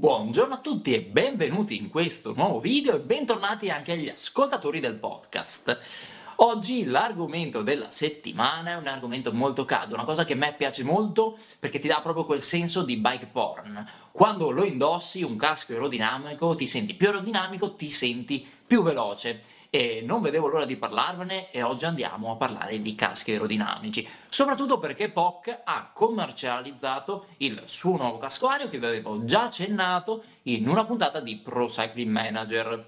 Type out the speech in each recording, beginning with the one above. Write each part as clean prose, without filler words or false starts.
Buongiorno a tutti e benvenuti in questo nuovo video e bentornati anche agli ascoltatori del podcast. Oggi l'argomento della settimana è un argomento molto caldo, una cosa che a me piace molto perché ti dà proprio quel senso di bike porn. Quando lo indossi un casco aerodinamico ti senti più aerodinamico, ti senti più veloce. E non vedevo l'ora di parlarvene e oggi andiamo a parlare di caschi aerodinamici, soprattutto perché POC ha commercializzato il suo nuovo cascoario che vi avevo già accennato in una puntata di Pro Cycling Manager.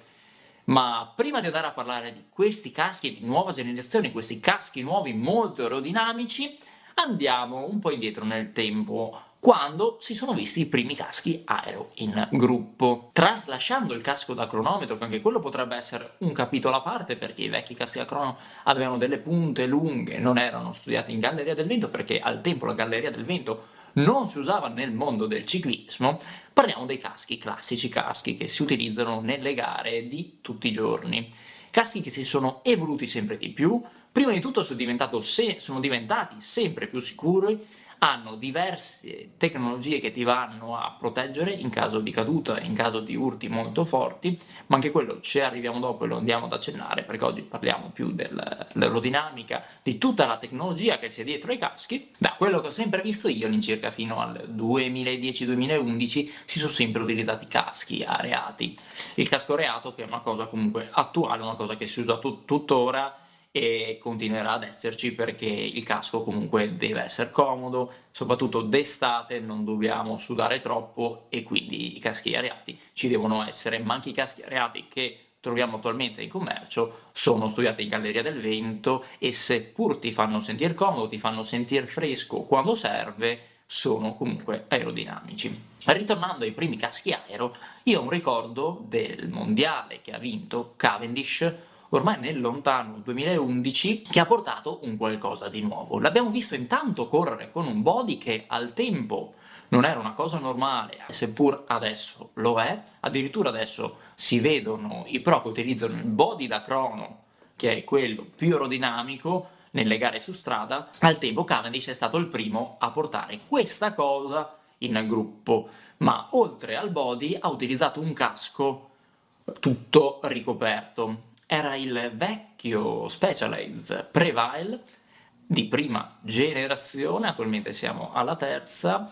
Ma prima di andare a parlare di questi caschi di nuova generazione, questi caschi nuovi molto aerodinamici, andiamo un po' indietro nel tempo, quando si sono visti i primi caschi aero in gruppo. Traslasciando il casco da cronometro, che anche quello potrebbe essere un capitolo a parte, perché i vecchi caschi da crono avevano delle punte lunghe, non erano studiati in galleria del vento, perché al tempo la galleria del vento non si usava nel mondo del ciclismo, parliamo dei caschi classici, caschi che si utilizzano nelle gare di tutti i giorni. Caschi che si sono evoluti sempre di più, prima di tutto sono diventati sempre più sicuri, hanno diverse tecnologie che ti vanno a proteggere in caso di caduta, in caso di urti molto forti, ma anche quello ci arriviamo dopo e lo andiamo ad accennare, perché oggi parliamo più dell'aerodinamica, di tutta la tecnologia che c'è dietro ai caschi. Da quello che ho sempre visto io, all'incirca fino al 2010-2011, si sono sempre utilizzati caschi areati. Il casco areato, che è una cosa comunque attuale, una cosa che si usa tuttora, e continuerà ad esserci, perché il casco comunque deve essere comodo, soprattutto d'estate non dobbiamo sudare troppo e quindi i caschi areati ci devono essere, ma anche i caschi areati che troviamo attualmente in commercio sono studiati in galleria del vento e seppur ti fanno sentire comodo, ti fanno sentire fresco quando serve, sono comunque aerodinamici. Ritornando ai primi caschi aero, io ho un ricordo del mondiale che ha vinto Cavendish ormai nel lontano 2011, che ha portato un qualcosa di nuovo. L'abbiamo visto intanto correre con un body che al tempo non era una cosa normale, seppur adesso lo è. Addirittura adesso si vedono i pro che utilizzano il body da crono, che è quello più aerodinamico, nelle gare su strada. Al tempo Cavendish è stato il primo a portare questa cosa in gruppo, ma oltre al body ha utilizzato un casco tutto ricoperto. Era il vecchio Specialized Prevail di prima generazione, attualmente siamo alla terza.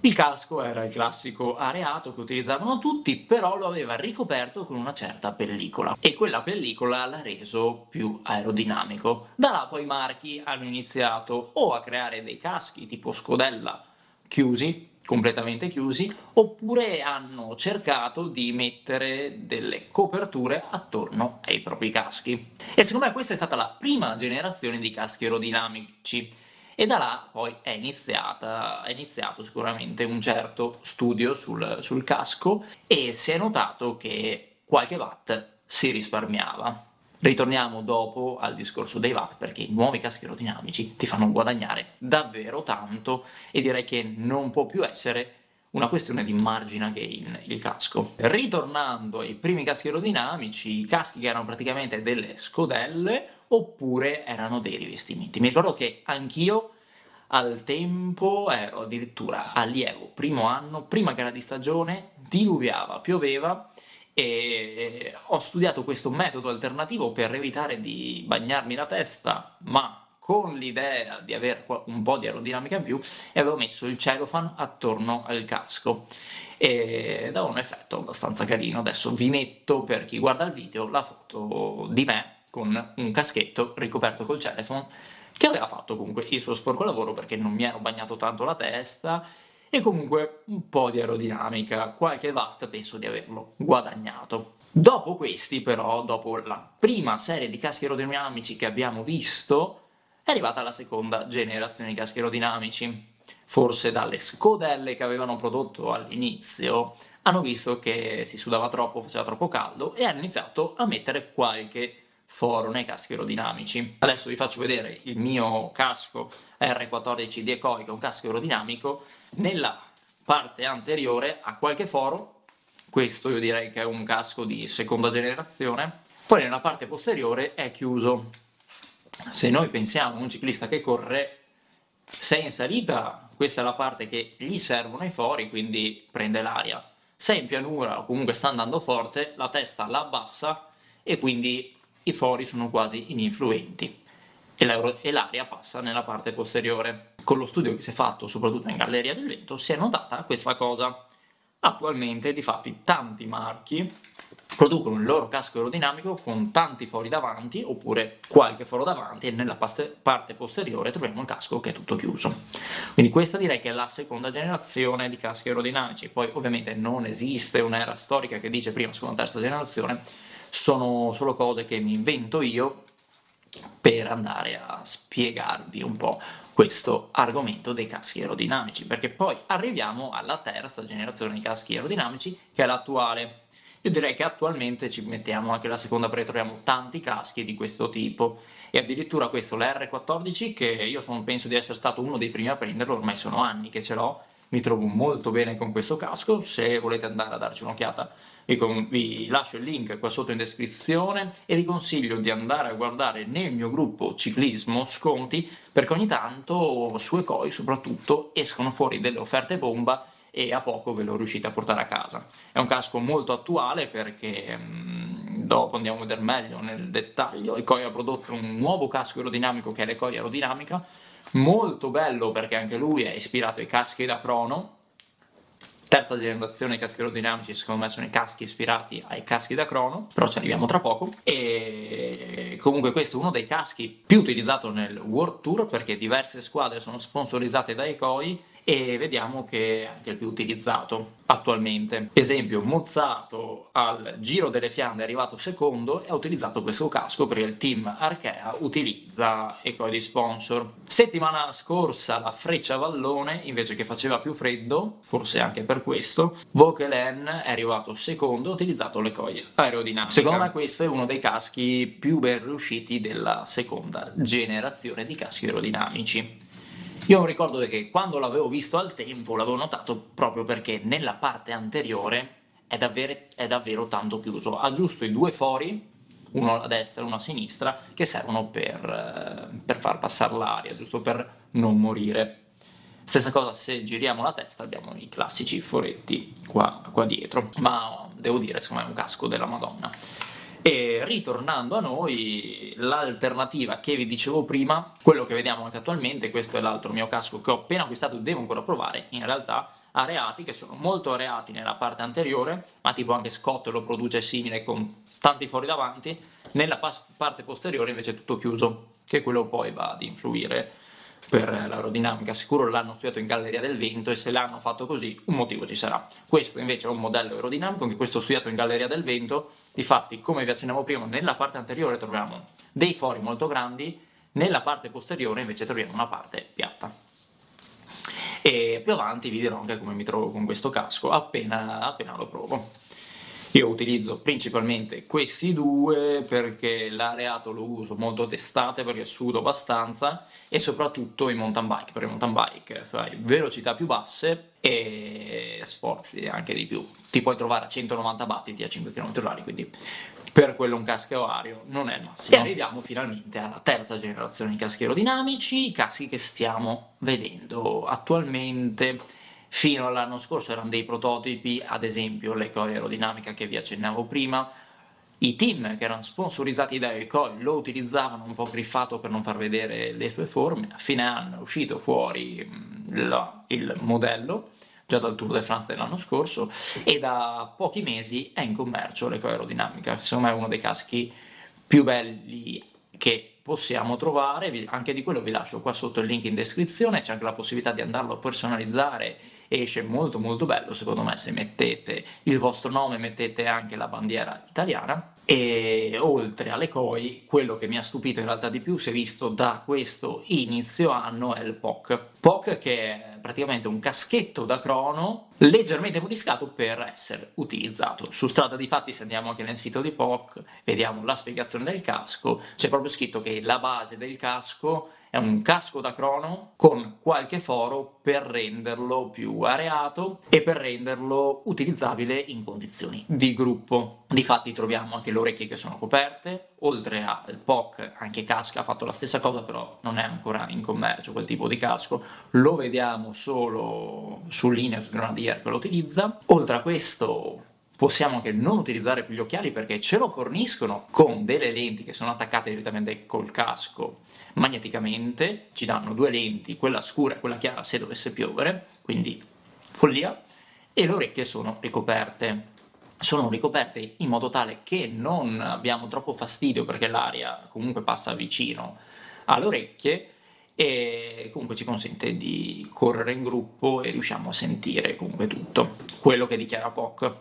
Il casco era il classico areato che utilizzavano tutti, però lo aveva ricoperto con una certa pellicola e quella pellicola l'ha reso più aerodinamico. Da là poi i marchi hanno iniziato o a creare dei caschi tipo scodella chiusi, completamente chiusi, oppure hanno cercato di mettere delle coperture attorno ai propri caschi. E secondo me questa è stata la prima generazione di caschi aerodinamici e da là poi è iniziato sicuramente un certo studio sul casco e si è notato che qualche watt si risparmiava. Ritorniamo dopo al discorso dei watt, perché i nuovi caschi aerodinamici ti fanno guadagnare davvero tanto e direi che non può più essere una questione di marginal gain il casco. Ritornando ai primi caschi aerodinamici, i caschi che erano praticamente delle scodelle oppure erano dei rivestimenti. Mi ricordo che anch'io al tempo ero addirittura allievo, primo anno, prima gara di stagione, diluviava, pioveva, e ho studiato questo metodo alternativo per evitare di bagnarmi la testa, ma con l'idea di avere un po' di aerodinamica in più, e avevo messo il cellophane attorno al casco e dava un effetto abbastanza carino. Adesso vi metto, per chi guarda il video, la foto di me con un caschetto ricoperto col cellophane, che aveva fatto comunque il suo sporco lavoro, perché non mi ero bagnato tanto la testa. E comunque un po' di aerodinamica, qualche watt penso di averlo guadagnato. Dopo questi però, dopo la prima serie di caschi aerodinamici che abbiamo visto, è arrivata la seconda generazione di caschi aerodinamici. Forse dalle scodelle che avevano prodotto all'inizio hanno visto che si sudava troppo, faceva troppo caldo e hanno iniziato a mettere qualche foro nei caschi aerodinamici. Adesso vi faccio vedere il mio casco R14 di Ekoi, che è un casco aerodinamico. Nella parte anteriore ha qualche foro, questo io direi che è un casco di seconda generazione. Poi nella parte posteriore è chiuso. Se noi pensiamo a un ciclista che corre, se è in salita, questa è la parte che gli servono i fori, quindi prende l'aria. se in pianura o comunque sta andando forte, la testa la abbassa e quindi i fori sono quasi ininfluenti e l'aria passa nella parte posteriore. Con lo studio che si è fatto soprattutto in Galleria del Vento si è notata questa cosa. Attualmente difatti tanti marchi producono il loro casco aerodinamico con tanti fori davanti oppure qualche foro davanti e nella parte posteriore troviamo il casco che è tutto chiuso. Quindi questa direi che è la seconda generazione di caschi aerodinamici. Poi ovviamente non esiste un'era storica che dice prima, seconda, terza generazione, sono solo cose che mi invento io per andare a spiegarvi un po' questo argomento dei caschi aerodinamici, perché poi arriviamo alla terza generazione di caschi aerodinamici che è l'attuale. Io direi che attualmente ci mettiamo anche la seconda perché troviamo tanti caschi di questo tipo e addirittura questo, l'R14, che io penso di essere stato uno dei primi a prenderlo, ormai sono anni che ce l'ho, mi trovo molto bene con questo casco. Se volete andare a darci un'occhiata vi lascio il link qua sotto in descrizione e vi consiglio di andare a guardare nel mio gruppo Ciclismo Sconti, perché ogni tanto su Ekoi soprattutto escono fuori delle offerte bomba e a poco ve lo riuscite a portare a casa. È un casco molto attuale perché dopo andiamo a vedere meglio nel dettaglio. Ekoi ha prodotto un nuovo casco aerodinamico che è l'Ekoi Aerodinamica, molto bello perché anche lui è ispirato ai caschi da crono. Terza generazione di caschi aerodinamici secondo me sono i caschi ispirati ai caschi da crono, però ci arriviamo tra poco. E comunque questo è uno dei caschi più utilizzato nel World Tour perché diverse squadre sono sponsorizzate da Ekoi e vediamo che è anche il più utilizzato attualmente. Esempio, Mozzato al Giro delle Fiandre è arrivato secondo e ha utilizzato questo casco perché il team Arkea utilizza Ekoi di sponsor. Settimana scorsa la Freccia Vallone, invece che faceva più freddo, forse anche per questo, Vokelan è arrivato secondo e ha utilizzato l'Ekoi Aerodinamica. Secondo me questo è uno dei caschi più ben riusciti della seconda generazione di caschi aerodinamici. Io mi ricordo che quando l'avevo visto al tempo l'avevo notato proprio perché nella parte anteriore è davvero tanto chiuso. Ha giusto i due fori, uno a destra e uno a sinistra, che servono per far passare l'aria, giusto per non morire. Stessa cosa se giriamo la testa, abbiamo i classici foretti qua dietro, ma devo dire secondo me è un casco della Madonna. E ritornando a noi, l'alternativa che vi dicevo prima, quello che vediamo anche attualmente, questo è l'altro mio casco che ho appena acquistato e devo ancora provare, in realtà areati, che sono molto areati nella parte anteriore, ma tipo anche Scott lo produce simile con tanti fori davanti, nella parte posteriore invece è tutto chiuso, che quello poi va ad influire per l'aerodinamica. Sicuro l'hanno studiato in Galleria del Vento e se l'hanno fatto così un motivo ci sarà. Questo invece è un modello aerodinamico, anche questo studiato in Galleria del Vento. Difatti, come vi accennavo prima, nella parte anteriore troviamo dei fori molto grandi, nella parte posteriore invece troviamo una parte piatta. E più avanti vi dirò anche come mi trovo con questo casco appena lo provo. Io utilizzo principalmente questi due perché l'areato lo uso molto d'estate perché sudo abbastanza e soprattutto in mountain bike, perché in mountain bike fai velocità più basse e sforzi anche di più. Ti puoi trovare a 190 battiti a 5 km/h, quindi per quello un casco aereo non è il massimo. E arriviamo finalmente alla terza generazione di caschi aerodinamici, i caschi che stiamo vedendo attualmente. Fino all'anno scorso erano dei prototipi, ad esempio l'Ekoi Aerodinamica che vi accennavo prima. I team che erano sponsorizzati da Ekoi lo utilizzavano un po' griffato per non far vedere le sue forme. A fine anno è uscito fuori il modello, già dal Tour de France dell'anno scorso, e da pochi mesi è in commercio l'Ekoi Aerodinamica. Secondo me è uno dei caschi più belli che possiamo trovare, anche di quello vi lascio qua sotto il link in descrizione, c'è anche la possibilità di andarlo a personalizzare e esce molto molto bello secondo me se mettete il vostro nome, mettete anche la bandiera italiana. E oltre alle Ekoi, quello che mi ha stupito in realtà di più, se visto da questo inizio anno, è il POC, che è praticamente un caschetto da crono leggermente modificato per essere utilizzato su strada. Difatti se andiamo anche nel sito di POC vediamo la spiegazione del casco, c'è proprio scritto che la base del casco è un casco da crono con qualche foro per renderlo più areato e per renderlo utilizzabile in condizioni di gruppo. Difatti troviamo anche le orecchie che sono coperte, oltre al POC anche Casca ha fatto la stessa cosa, però non è ancora in commercio quel tipo di casco, lo vediamo solo su linea, su granadiera player che lo utilizza. Oltre a questo possiamo anche non utilizzare più gli occhiali perché ce lo forniscono con delle lenti che sono attaccate direttamente col casco magneticamente, ci danno due lenti, quella scura e quella chiara se dovesse piovere, quindi follia, e le orecchie sono ricoperte. Sono ricoperte in modo tale che non abbiamo troppo fastidio perché l'aria comunque passa vicino alle orecchie e comunque ci consente di correre in gruppo e riusciamo a sentire comunque tutto quello che dichiara POC.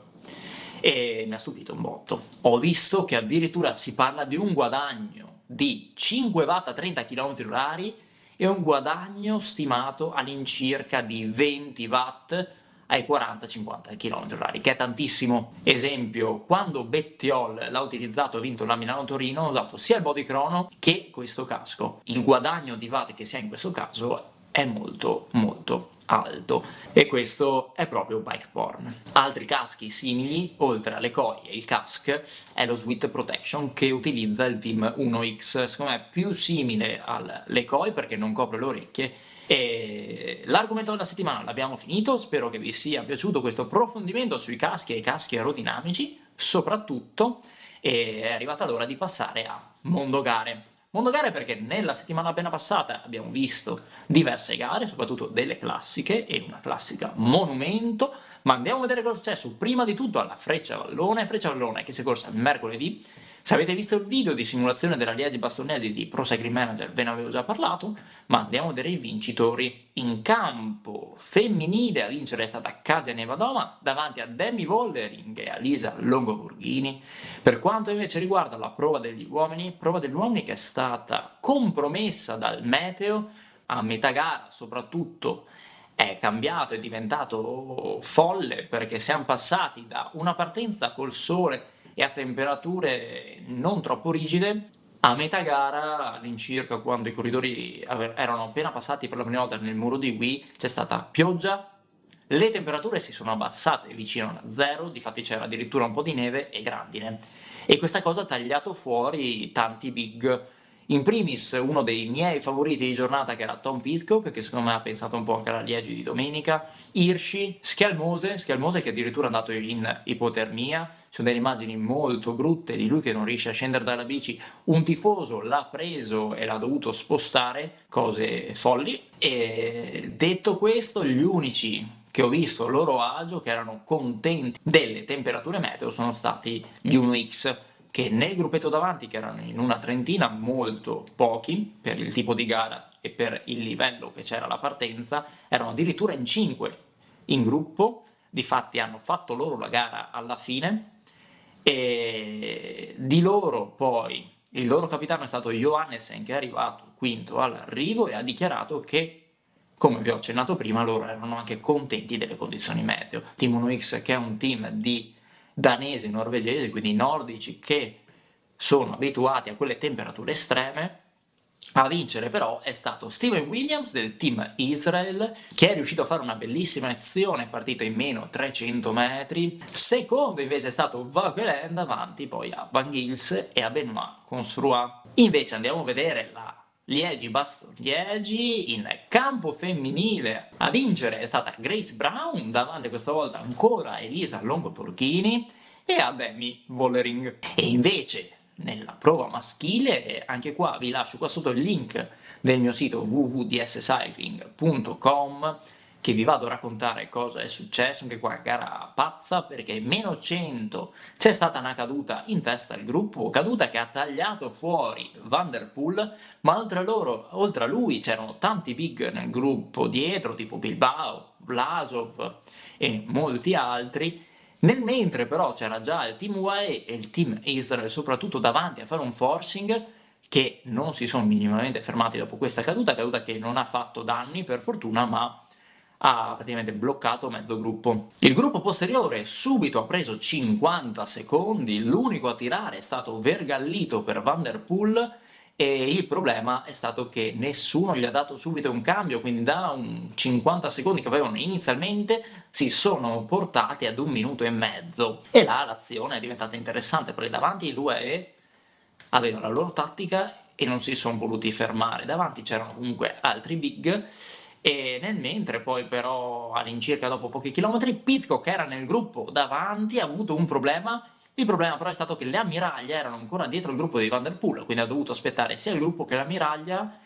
E mi ha stupito un botto. Ho visto che addirittura si parla di un guadagno di 5 watt a 30 km/h e un guadagno stimato all'incirca di 20 watt ai 40-50 km/h, che è tantissimo. Esempio, quando Bettiol l'ha utilizzato e vinto la Milano-Torino, ha usato sia il body crono che questo casco. Il guadagno di watt che si ha in questo caso è molto molto alto e questo è proprio bike porn. Altri caschi simili, oltre alle coie e il casco, è lo Sweet Protection che utilizza il Team 1X, secondo me è più simile alle coie perché non copre le orecchie. E l'argomento della settimana l'abbiamo finito, spero che vi sia piaciuto questo approfondimento sui caschi e i caschi aerodinamici soprattutto, e è arrivata l'ora di passare a Mondo Gare. Mondo Gare perché nella settimana appena passata abbiamo visto diverse gare, soprattutto delle classiche e una classica monumento, ma andiamo a vedere cosa è successo prima di tutto alla Freccia Vallone. Freccia Vallone che si è corsa mercoledì. Se avete visto il video di simulazione della Liegi-Bastogna di Pro Cycling Manager ve ne avevo già parlato, ma andiamo a vedere i vincitori. In campo femminile a vincere è stata Kasia Niewiadoma davanti a Demi Vollering e a Elisa Longo Borghini. Per quanto invece riguarda la prova degli uomini che è stata compromessa dal meteo a metà gara, soprattutto è cambiato, è diventato folle perché siamo passati da una partenza col sole e a temperature non troppo rigide, a metà gara all'incirca quando i corridori erano appena passati per la prima volta nel muro di Gui c'è stata pioggia, le temperature si sono abbassate vicino a zero, difatti c'era addirittura un po' di neve e grandine e questa cosa ha tagliato fuori tanti big. In primis uno dei miei favoriti di giornata che era Tom Pidcock, che secondo me ha pensato un po' anche alla Liegi di domenica, Hirschi, Schialmose che addirittura è andato in ipotermia, ci sono delle immagini molto brutte di lui che non riesce a scendere dalla bici, un tifoso l'ha preso e l'ha dovuto spostare, cose folli. E detto questo, gli unici che ho visto a loro agio, che erano contenti delle temperature meteo, sono stati gli 1X, che nel gruppetto davanti, che erano in una trentina, molto pochi per il tipo di gara e per il livello che c'era alla partenza, erano addirittura in 5 in gruppo, difatti hanno fatto loro la gara alla fine, e di loro poi il loro capitano è stato Johannessen, che è arrivato quinto all'arrivo e ha dichiarato che, come vi ho accennato prima, loro erano anche contenti delle condizioni meteo. Team 1X, che è un team di danesi e norvegesi, quindi nordici che sono abituati a quelle temperature estreme. A vincere però è stato Steven Williams del Team Israel, che è riuscito a fare una bellissima azione, partito in meno 300 metri. Secondo invece è stato Vokelan davanti poi a Van Gils e a Benoit Construat. Invece andiamo a vedere la Liegi-Bastogne-Liegi in campo femminile. A vincere è stata Grace Brown, davanti questa volta ancora Elisa Longo Borghini e a Demi Vollering. E invece nella prova maschile, anche qua vi lascio qua sotto il link del mio sito www.dscycling.com che vi vado a raccontare cosa è successo. Anche qua gara pazza perché in meno 100 c'è stata una caduta in testa al gruppo, caduta che ha tagliato fuori Van Der Poel, ma oltre a lui c'erano tanti big nel gruppo dietro, tipo Bilbao, Vlasov e molti altri. Nel mentre però c'era già il Team UAE e il Team Israel, soprattutto davanti, a fare un forcing, che non si sono minimamente fermati dopo questa caduta che non ha fatto danni per fortuna, ma ha praticamente bloccato mezzo gruppo. Il gruppo posteriore subito ha preso 50 secondi, l'unico a tirare è stato Vergallito per Van Der Poel e il problema è stato che nessuno gli ha dato subito un cambio, quindi da un 50 secondi che avevano inizialmente si sono portati ad 1 minuto e mezzo. E là l'azione è diventata interessante perché davanti i due avevano la loro tattica e non si sono voluti fermare, davanti c'erano comunque altri big E nel mentre poi però all'incirca dopo pochi chilometri Pidcock era nel gruppo davanti, ha avuto un problema. Il problema però è stato che le ammiraglie erano ancora dietro il gruppo di Van Der Poel, quindi ha dovuto aspettare sia il gruppo che l'ammiraglia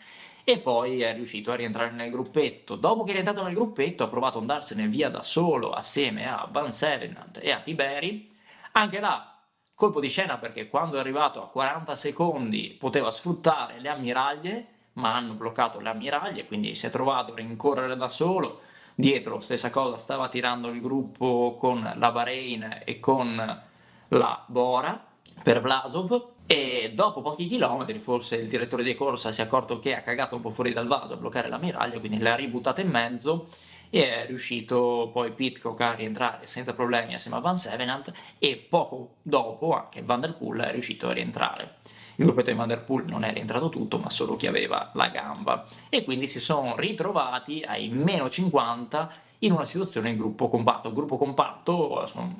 e poi è riuscito a rientrare nel gruppetto. Dopo che è rientrato nel gruppetto ha provato ad andarsene via da solo assieme a Van Sevenant e a Tiberi. Anche là colpo di scena, perché quando è arrivato a 40 secondi poteva sfruttare le ammiraglie, ma hanno bloccato le ammiraglie, quindi si è trovato a rincorrere da solo. Dietro stessa cosa, stava tirando il gruppo con la Bahrain e con la Bora per Vlasov, e dopo pochi chilometri forse il direttore di corsa si è accorto che ha cagato un po' fuori dal vaso a bloccare l'ammiraglio, quindi l'ha ributtata in mezzo e è riuscito poi Pidcock a rientrare senza problemi assieme a Van Sevenant, e poco dopo anche Van Der Poel è riuscito a rientrare. Il gruppetto di Van Der Poel non è rientrato tutto, ma solo chi aveva la gamba, e quindi si sono ritrovati ai meno 50 in una situazione in gruppo compatto. Gruppo compatto sono,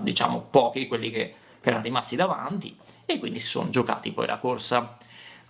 diciamo, pochi quelli che erano rimasti davanti, e quindi si sono giocati poi la corsa.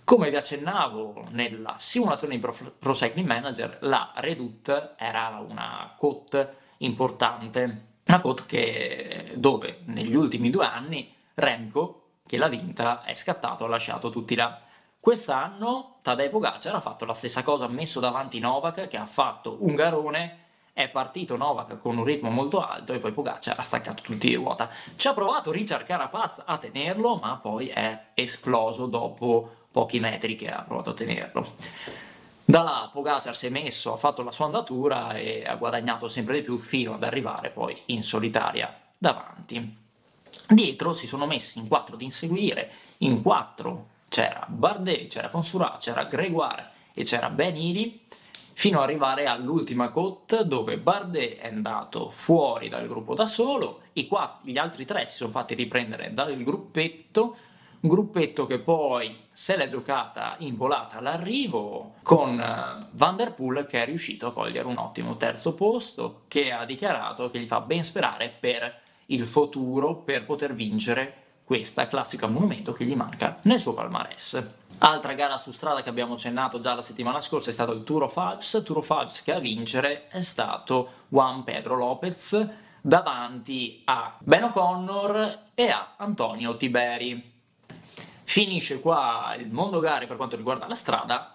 Come vi accennavo nella simulazione di Pro Cycling Manager, la Redoute era una cote importante, una cote che, dove negli ultimi 2 anni Remco, che l'ha vinta, è scattato, ha lasciato tutti là. Quest'anno Tadej Pogacar ha fatto la stessa cosa, ha messo davanti Novak, che ha fatto un garone. È partito Novak con un ritmo molto alto e poi Pogacar ha staccato tutti di ruota. Ci ha provato Richard Carapaz a tenerlo, ma poi è esploso dopo pochi metri che ha provato a tenerlo. Da là Pogacar si è messo, ha fatto la sua andatura e ha guadagnato sempre di più fino ad arrivare poi in solitaria davanti. Dietro si sono messi in 4 di inseguire, in 4 c'era Bardet, c'era Consura, c'era Gregoire e c'era Ben Healy, fino ad arrivare all'ultima cote dove Bardet è andato fuori dal gruppo da solo, gli altri 3 si sono fatti riprendere dal gruppetto, un gruppetto che poi se l'è giocata in volata all'arrivo con Van Der Poel, che è riuscito a cogliere un ottimo terzo posto, che ha dichiarato che gli fa ben sperare per il futuro, per poter vincere questa classica monumento che gli manca nel suo palmarès. Altra gara su strada che abbiamo accennato già la settimana scorsa è stato il Tour of Alps. Tour of Alps che a vincere è stato Juan Pedro Lopez davanti a Ben O'Connor e a Antonio Tiberi. Finisce qua il mondo gare per quanto riguarda la strada,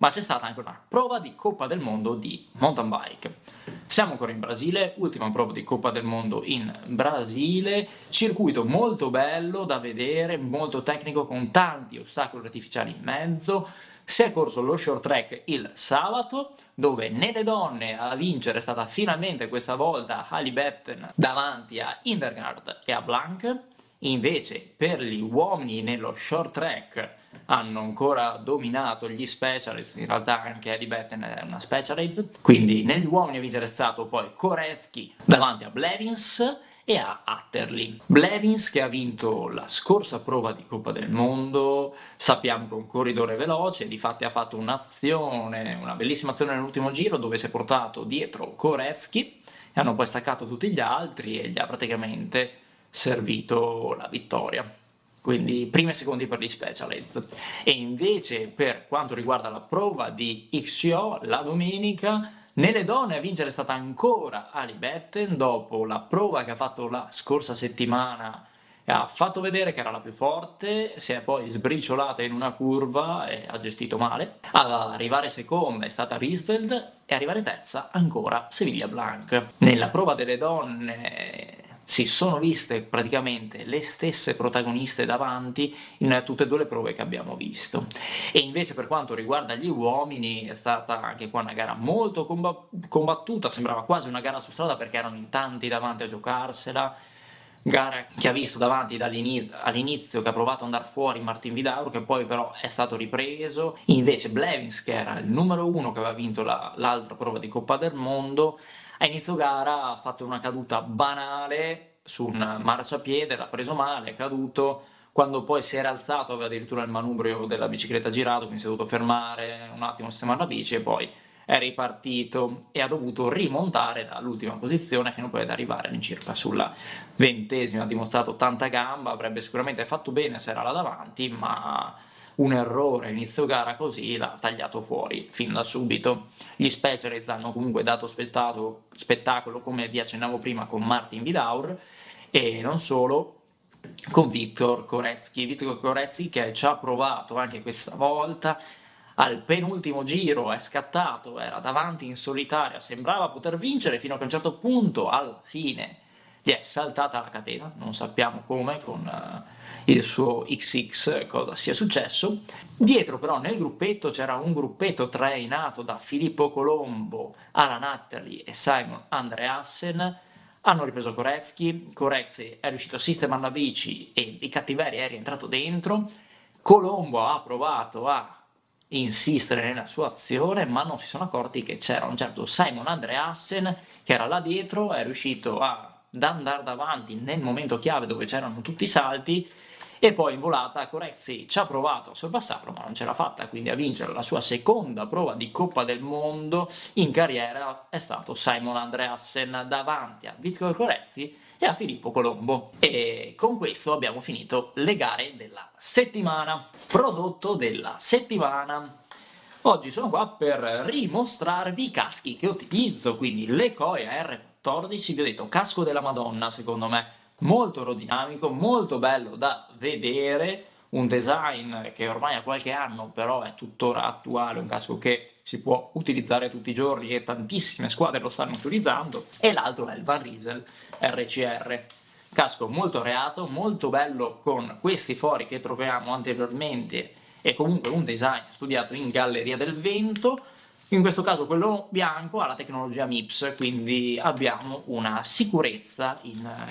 ma c'è stata anche una prova di Coppa del Mondo di mountain bike. Siamo ancora in Brasile, ultima prova di Coppa del Mondo in Brasile, circuito molto bello da vedere, molto tecnico con tanti ostacoli artificiali in mezzo. Si è corso lo short track il sabato, dove nelle donne a vincere è stata finalmente questa volta Halibetten davanti a Hindergaard e a Blank. Invece per gli uomini nello short track hanno ancora dominato gli Specialized, in realtà anche Halibetten è una Specialized, quindi negli uomini a vincere è stato poi Koretzky davanti a Blevins e a Atterley. Blevins che ha vinto la scorsa prova di Coppa del Mondo, sappiamo che è un corridore veloce, difatti ha fatto un'azione, una bellissima azione nell'ultimo giro dove si è portato dietro Koretzky e hanno poi staccato tutti gli altri e gli ha praticamente servito la vittoria. Quindi primi e secondi per gli Specialized. E invece per quanto riguarda la prova di XCO la domenica, nelle donne a vincere è stata ancora Halibetten, dopo la prova che ha fatto la scorsa settimana ha fatto vedere che era la più forte, si è poi sbriciolata in una curva e ha gestito male. Ad arrivare seconda è stata Riesveld e arrivare terza ancora Sevilla Blanc. Nella prova delle donne si sono viste praticamente le stesse protagoniste davanti in tutte e 2 le prove che abbiamo visto. E invece per quanto riguarda gli uomini è stata anche qua una gara molto combattuta, sembrava quasi una gara su strada perché erano in tanti davanti a giocarsela. Gara che ha visto davanti all'inizio, che ha provato ad andare fuori Martin Vidaur, che poi però è stato ripreso. Invece Blevins, che era il numero 1 che aveva vinto l'altra prova di Coppa del Mondo, a inizio gara ha fatto una caduta banale su un marciapiede, l'ha preso male, è caduto, quando poi si era alzato aveva addirittura il manubrio della bicicletta girato, quindi si è dovuto fermare un attimo, sistemare la bici e poi è ripartito e ha dovuto rimontare dall'ultima posizione fino poi ad arrivare all'incirca sulla 20ª, ha dimostrato tanta gamba, avrebbe sicuramente fatto bene se era là davanti, ma un errore inizio gara così l'ha tagliato fuori fin da subito. Gli Specialized hanno comunque dato spettacolo, come vi accennavo prima, con Martin Vidaur e non solo, con Victor Koretzky. Victor Koretzky che ci ha provato anche questa volta. Al penultimo giro è scattato, era davanti in solitaria, sembrava poter vincere fino a che a un certo punto, alla fine, gli è saltata la catena, non sappiamo come, con il suo XX cosa sia successo. Dietro però nel gruppetto c'era un gruppetto trainato da Filippo Colombo, Alan Atterley e Simon Andreassen. Hanno ripreso Koretzky, Koretzky è riuscito a sistemare la bici e di cattiveria è rientrato dentro. Colombo ha provato a insistere nella sua azione, ma non si sono accorti che c'era un certo Simon Andreassen che era là dietro, è riuscito ad andare davanti nel momento chiave dove c'erano tutti i salti e poi in volata Koretzky ci ha provato a sorpassarlo, ma non ce l'ha fatta, quindi a vincere la sua seconda prova di Coppa del Mondo in carriera è stato Simon Andreassen davanti a Victor Koretzky e a Filippo Colombo. E con questo abbiamo finito le gare della settimana. Prodotto della settimana. Oggi sono qua per rimostrarvi i caschi che utilizzo, quindi l'Ekoi R14, vi ho detto casco della Madonna secondo me, molto aerodinamico, molto bello da vedere, un design che ormai ha qualche anno però è tuttora attuale, un casco che si può utilizzare tutti i giorni e tantissime squadre lo stanno utilizzando, e l'altro è il Van Riesel RCR. Casco molto reato, molto bello con questi fori che troviamo anteriormente e comunque un design studiato in Galleria del Vento. In questo caso quello bianco ha la tecnologia MIPS, quindi abbiamo una sicurezza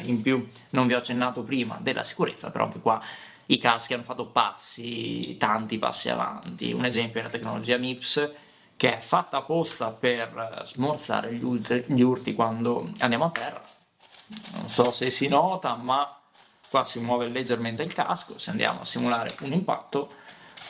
in più. Non vi ho accennato prima della sicurezza, però anche qua i caschi hanno fatto tanti passi avanti. Un esempio è la tecnologia MIPS, che è fatta apposta per smorzare gli urti quando andiamo a terra. Non so se si nota, ma qua si muove leggermente il casco. Se andiamo a simulare un impatto,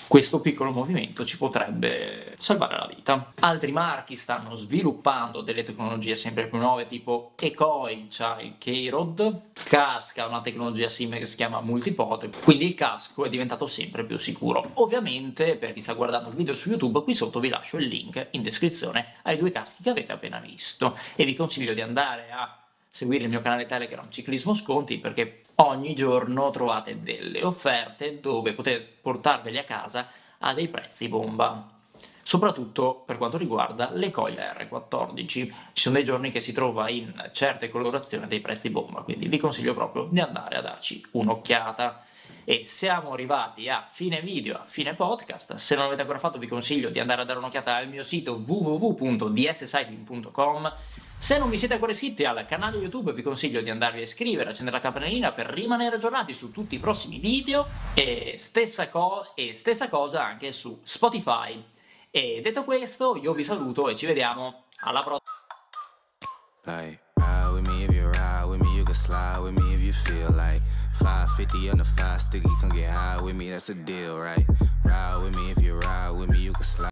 questo piccolo movimento ci potrebbe salvare la vita. Altri marchi stanno sviluppando delle tecnologie sempre più nuove, tipo Ekoi, c'ha il K-Rod, casca una tecnologia simile che si chiama Multipod, quindi il casco è diventato sempre più sicuro. Ovviamente, per chi sta guardando il video su YouTube, qui sotto vi lascio il link in descrizione ai due caschi che avete appena visto e vi consiglio di andare a seguire il mio canale Telegram Ciclismo Sconti, perché ogni giorno trovate delle offerte dove potete portarveli a casa a dei prezzi bomba, soprattutto per quanto riguarda le Ekoi R14. Ci sono dei giorni che si trova in certe colorazioni a dei prezzi bomba, quindi vi consiglio proprio di andare a darci un'occhiata. E siamo arrivati a fine video, a fine podcast. Se non l'avete ancora fatto vi consiglio di andare a dare un'occhiata al mio sito www.dscycling.com. Se non vi siete ancora iscritti al canale YouTube vi consiglio di andarvi a iscrivere, accendere la campanellina per rimanere aggiornati su tutti i prossimi video, e stessa cosa anche su Spotify. E detto questo io vi saluto e ci vediamo alla prossima. Slide with me if you feel like 550 on the 5 sticky, come get high with me, that's a deal, right? Ride with me if you ride with me, you can slide.